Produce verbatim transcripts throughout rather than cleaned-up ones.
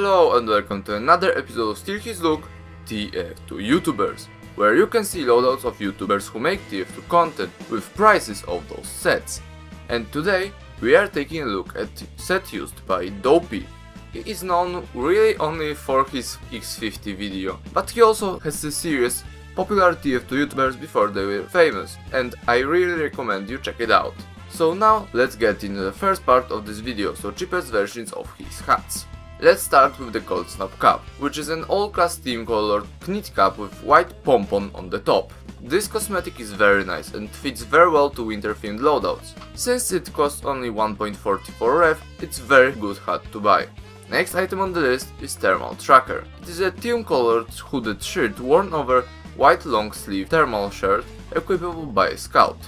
Hello and welcome to another episode of Steal His Look, T F two YouTubers, where you can see loadouts of YouTubers who make T F two content with prices of those sets. And today we are taking a look at set used by Dopey. He is known really only for his X fifty video, but he also has a series popular T F two YouTubers before they were famous, and I really recommend you check it out. So now let's get into the first part of this video, so cheapest versions of his hats. Let's start with the Cold Snap Cap, which is an all-class team colored knit cap with white pompon on the top. This cosmetic is very nice and fits very well to winter themed loadouts. Since it costs only one point four four ref, it's very good hat to buy. Next item on the list is Thermal Tracker. It is a team colored hooded shirt worn over white long sleeve thermal shirt equippable by a scout.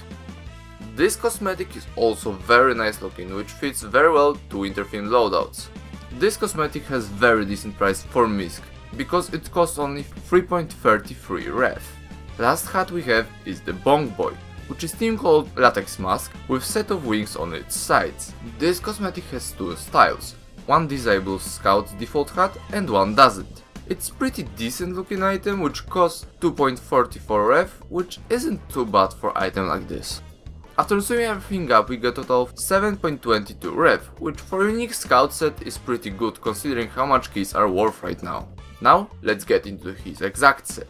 This cosmetic is also very nice looking, which fits very well to winter themed loadouts. This cosmetic has very decent price for misc, because it costs only three point three three ref. Last hat we have is the Bonk Boy, which is team called Latex Mask with set of wings on its sides. This cosmetic has two styles, one disables scout's default hat and one doesn't. It's pretty decent looking item which costs two point four four ref, which isn't too bad for item like this. After summing everything up, we get a total of seven point two two ref, which for a unique scout set is pretty good considering how much keys are worth right now. Now let's get into his exact set.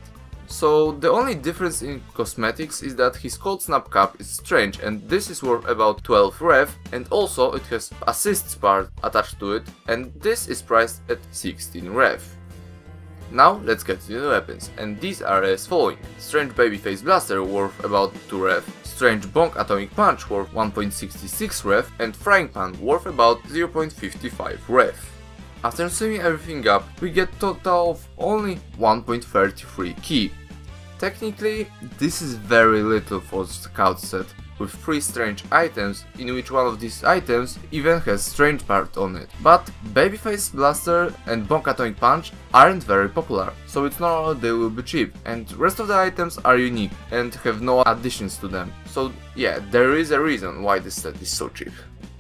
So the only difference in cosmetics is that his Cold Snap Cap is strange, and this is worth about twelve ref, and also it has assists part attached to it, and this is priced at sixteen ref. Now let's get to the weapons, and these are as following: strange Babyface Blaster worth about two ref, strange Bonk Atomic Punch worth one point six six ref, and Frying Pan worth about zero point five five ref. After summing everything up, we get total of only one point three three key. Technically, this is very little for scout set with three strange items, in which one of these items even has strange part on it. But Babyface Blaster and Bonk Atomic Punch aren't very popular, so it's normal they will be cheap, and rest of the items are unique and have no additions to them. So yeah, there is a reason why this set is so cheap.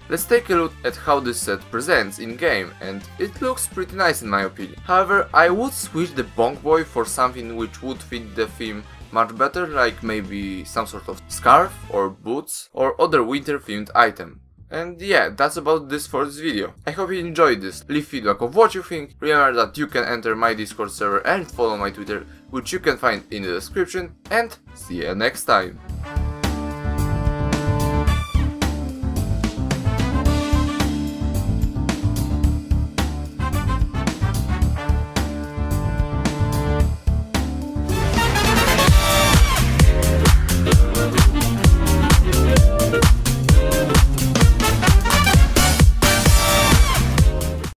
Let's take a look at how this set presents in game, and it looks pretty nice in my opinion. However, I would switch the Bonk Boy for something which would fit the theme much better, like maybe some sort of scarf or boots or other winter themed item. And yeah, that's about this for this video. I hope you enjoyed this. Leave feedback of what you think. Remember that you can enter my Discord server and follow my Twitter, which you can find in the description, and see you next time.